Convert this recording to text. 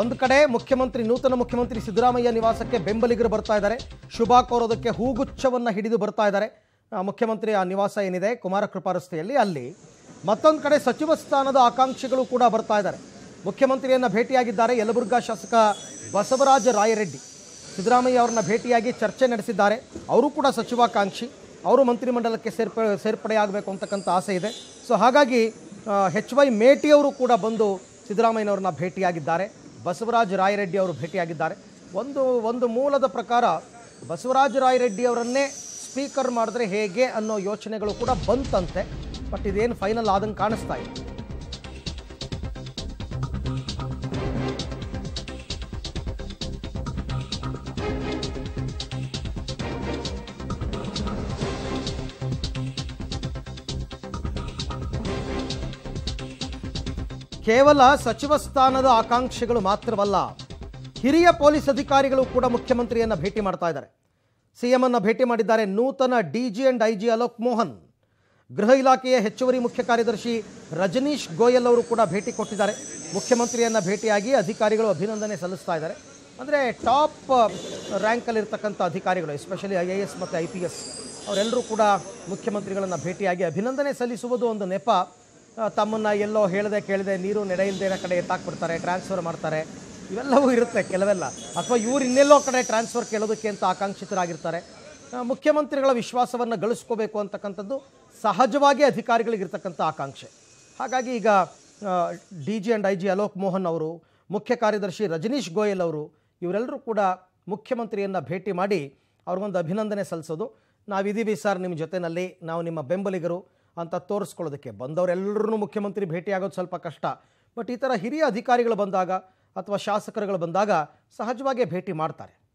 ಒಂದು ಕಡೆ ಮುಖ್ಯಮಂತ್ರಿ ನೂತನ ಮುಖ್ಯಮಂತ್ರಿ ಸಿದ್ದರಾಮಯ್ಯ ನಿವಾಸಕ್ಕೆ ಬೆಂಬಲಿಗರು ಬರ್ತಾ ಇದ್ದಾರೆ, ಶುಭ ಕೋರೋದಕ್ಕೆ ಹೂಗುಚ್ಛವನ್ನು ಹಿಡಿದು ಬರ್ತಾ ಇದ್ದಾರೆ. ಮುಖ್ಯಮಂತ್ರಿ ಆ ನಿವಾಸ ಏನಿದೆ ಕುಮಾರಕೃಪಾ ರಸ್ತೆಯಲ್ಲಿ, ಅಲ್ಲಿ ಮತ್ತೊಂದು ಕಡೆ ಸಚಿವ ಸ್ಥಾನದ ಆಕಾಂಕ್ಷಿಗಳು ಕೂಡ ಬರ್ತಾ ಇದ್ದಾರೆ. ಮುಖ್ಯಮಂತ್ರಿಯನ್ನು ಭೇಟಿಯಾಗಿದ್ದಾರೆ ಯಲಬುರ್ಗಾ ಶಾಸಕ ಬಸವರಾಜ ರಾಯರೆಡ್ಡಿ. ಸಿದ್ದರಾಮಯ್ಯ ಅವರನ್ನು ಭೇಟಿಯಾಗಿ ಚರ್ಚೆ ನಡೆಸಿದ್ದಾರೆ. ಅವರು ಕೂಡ ಸಚಿವಾಕಾಂಕ್ಷಿ, ಅವರು ಮಂತ್ರಿಮಂಡಲಕ್ಕೆ ಸೇರ್ಪಡೆಯಾಗಬೇಕು ಅಂತಕ್ಕಂಥ ಆಸೆ ಇದೆ. ಸೊ ಹಾಗಾಗಿ HY ಮೇಟಿ ಅವರು ಕೂಡ ಬಂದು ಸಿದ್ದರಾಮಯ್ಯನವರನ್ನ ಭೇಟಿಯಾಗಿದ್ದಾರೆ, ಬಸವರಾಜ ರಾಯರೆಡ್ಡಿ ಅವರು ಭೇಟಿಯಾಗಿದ್ದಾರೆ. ಒಂದು ಮೂಲದ ಪ್ರಕಾರ ಬಸವರಾಜ ರಾಯರೆಡ್ಡಿ ಅವರನ್ನೇ ಸ್ಪೀಕರ್ ಮಾಡಿದ್ರೆ ಹೇಗೆ ಅನ್ನೋ ಯೋಚನೆಗಳು ಕೂಡ ಬಂತಂತೆ. ಬಟ್ ಇದೇನು ಫೈನಲ್ ಆದಂಗೆ ಕಾಣಿಸ್ತಾ ಇದೆ. ಕೇವಲ ಸಚಿವ ಸ್ಥಾನದ ಆಕಾಂಕ್ಷಿಗಳು ಮಾತ್ರವಲ್ಲ, ಹಿರಿಯ ಪೊಲೀಸ್ ಅಧಿಕಾರಿಗಳು ಕೂಡ ಮುಖ್ಯಮಂತ್ರಿಯನ್ನು ಭೇಟಿ ಮಾಡ್ತಾ ಇದ್ದಾರೆ. ಸಿಎಂ ಅನ್ನು ಭೇಟಿ ಮಾಡಿದ್ದಾರೆ ನೂತನ DG and IG Alok Mohan. ಗೃಹ ಇಲಾಖೆಯ ಹೆಚ್ಚುವರಿ ಮುಖ್ಯ ಕಾರ್ಯದರ್ಶಿ ರಜನೀಶ್ ಗೋಯಲ್ ಅವರು ಕೂಡ ಭೇಟಿ ಕೊಟ್ಟಿದ್ದಾರೆ. ಮುಖ್ಯಮಂತ್ರಿಯನ್ನು ಭೇಟಿಯಾಗಿ ಅಧಿಕಾರಿಗಳು ಅಭಿನಂದನೆ ಸಲ್ಲಿಸ್ತಾ ಇದ್ದಾರೆ. ಅಂದರೆ ಟಾಪ್ ರ್ಯಾಂಕಲ್ಲಿರ್ತಕ್ಕಂಥ ಅಧಿಕಾರಿಗಳು, ಎಸ್ಪೆಷಲಿ IAS ಮತ್ತು IPS ಅವರೆಲ್ಲರೂ ಕೂಡ ಮುಖ್ಯಮಂತ್ರಿಗಳನ್ನು ಭೇಟಿಯಾಗಿ ಅಭಿನಂದನೆ ಸಲ್ಲಿಸುವುದು ಒಂದು ನೆಪ. ತಮ್ಮನ್ನು ಎಲ್ಲೋ ಹೇಳದೆ ಕೇಳದೆ ನೀರು ನೆಡೆಯಿಲ್ಲದೆ ಕಡೆ ಎತ್ತಾಕ್ಬಿಡ್ತಾರೆ, ಟ್ರಾನ್ಸ್ಫರ್ ಮಾಡ್ತಾರೆ, ಇವೆಲ್ಲವೂ ಇರುತ್ತೆ ಕೆಲವೆಲ್ಲ. ಅಥವಾ ಇವರು ಇನ್ನೆಲ್ಲೋ ಕಡೆ ಟ್ರಾನ್ಸ್ಫರ್ ಕೇಳೋದಕ್ಕೆ ಅಂತ ಆಕಾಂಕ್ಷಿತರಾಗಿರ್ತಾರೆ. ಮುಖ್ಯಮಂತ್ರಿಗಳ ವಿಶ್ವಾಸವನ್ನು ಗಳಿಸ್ಕೋಬೇಕು ಅಂತಕ್ಕಂಥದ್ದು ಸಹಜವಾಗಿ ಅಧಿಕಾರಿಗಳಿಗಿರ್ತಕ್ಕಂಥ ಆಕಾಂಕ್ಷೆ. ಹಾಗಾಗಿ ಈಗ DG and IG Alok Mohan ಅವರು, ಮುಖ್ಯ ಕಾರ್ಯದರ್ಶಿ ರಜನೀಶ್ ಗೋಯಲ್ ಅವರು, ಇವರೆಲ್ಲರೂ ಕೂಡ ಮುಖ್ಯಮಂತ್ರಿಯನ್ನು ಭೇಟಿ ಮಾಡಿ ಅವ್ರಿಗೊಂದು ಅಭಿನಂದನೆ ಸಲ್ಲಿಸೋದು, ನಾವಿದ್ದೀವಿ ಸರ್ ನಿಮ್ಮ ಜೊತೆಯಲ್ಲಿ, ನಾವು ನಿಮ್ಮ ಬೆಂಬಲಿಗರು ಅಂತ ತೋರಿಸ್ಕೊಳ್ಳೋದಕ್ಕೆ. ಬಂದವರೆಲ್ಲರೂ ಮುಖ್ಯಮಂತ್ರಿ ಭೇಟಿಯಾಗೋದು ಸ್ವಲ್ಪ ಕಷ್ಟ, ಬಟ್ ಈ ಥರ ಹಿರಿಯ ಅಧಿಕಾರಿಗಳು ಬಂದಾಗ ಅಥವಾ ಶಾಸಕರುಗಳು ಬಂದಾಗ ಸಹಜವಾಗಿ ಭೇಟಿ ಮಾಡ್ತಾರೆ.